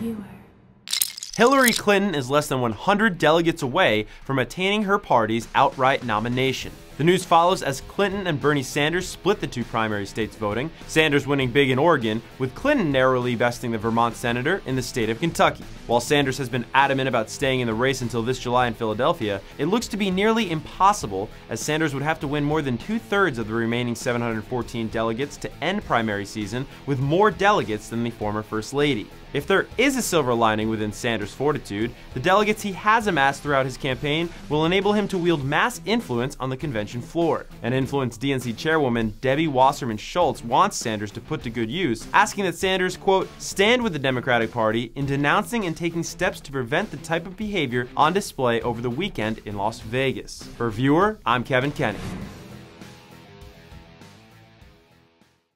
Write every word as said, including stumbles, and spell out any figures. viewer. Hillary Clinton is less than one hundred delegates away from attaining her party's outright nomination. The news follows as Clinton and Bernie Sanders split the two primary states voting, Sanders winning big in Oregon, with Clinton narrowly besting the Vermont senator in the state of Kentucky. While Sanders has been adamant about staying in the race until this July in Philadelphia, it looks to be nearly impossible, as Sanders would have to win more than two-thirds of the remaining seven hundred fourteen delegates to end primary season with more delegates than the former First Lady. If there is a silver lining within Sanders' fortitude, the delegates he has amassed throughout his campaign will enable him to wield mass influence on the convention floor. An influenced D N C chairwoman, Debbie Wasserman Schultz, wants Sanders to put to good use, asking that Sanders, quote, stand with the Democratic Party in denouncing and taking steps to prevent the type of behavior on display over the weekend in Las Vegas. For Veuer, I'm Kevan Kenney.